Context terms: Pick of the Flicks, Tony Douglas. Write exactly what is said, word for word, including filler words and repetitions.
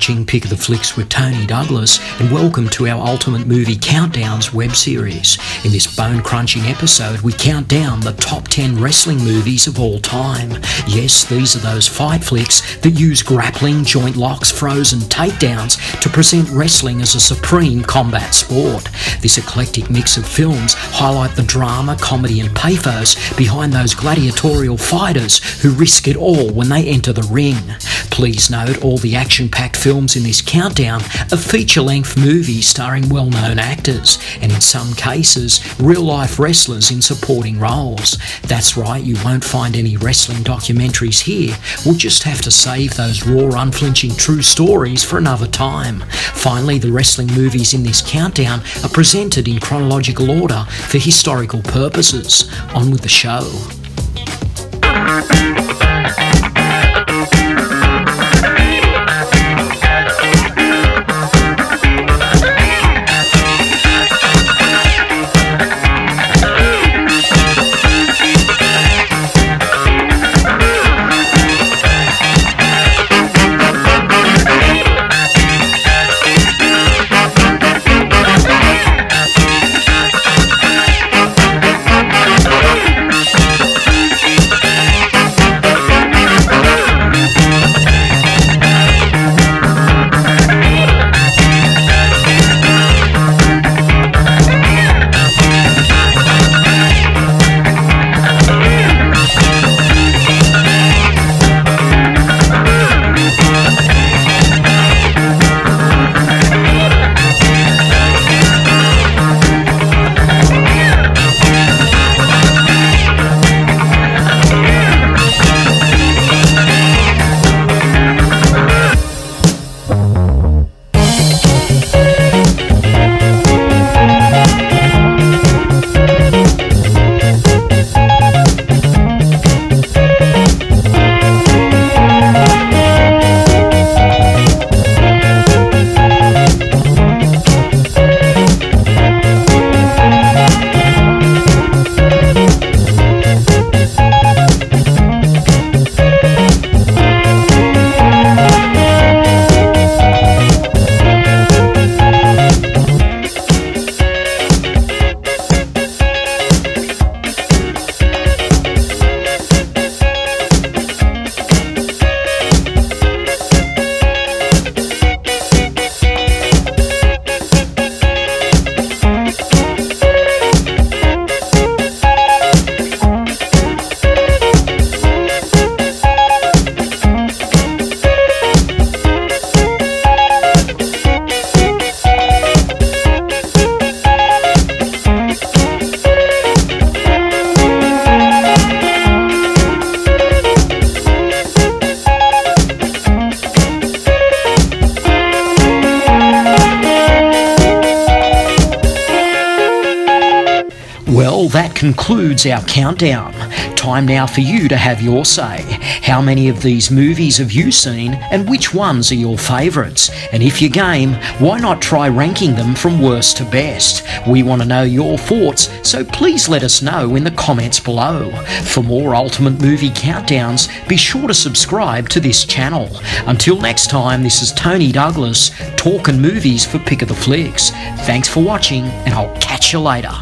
watching Pick of the Flicks with Tony Douglas, and welcome to our Ultimate Movie Countdowns web series. In this bone-crunching episode, we count down the top ten wrestling movies of all time. Yes, these are those fight flicks that use grappling, joint locks, throws and takedowns to present wrestling as a supreme combat sport. This eclectic mix of films highlight the drama, comedy and pathos behind those gladiatorial fighters who risk it all when they enter the ring. Please note, all the action-packed films in this countdown are feature-length movies starring well-known actors, and in some cases, real-life wrestlers in supporting roles. That's right, you won't find any wrestling documentaries here. We'll just have to save those raw, unflinching true stories for another time. Finally, the wrestling movies in this countdown are presented in chronological order for historical purposes. On with the show. Well, that concludes our countdown. Time now for you to have your say. How many of these movies have you seen, and which ones are your favourites? And if you're game, why not try ranking them from worst to best? We want to know your thoughts, so please let us know in the comments below. For more Ultimate Movie Countdowns, be sure to subscribe to this channel. Until next time, this is Tony Douglas, talking movies for Pick of the Flicks. Thanks for watching, and I'll catch you later.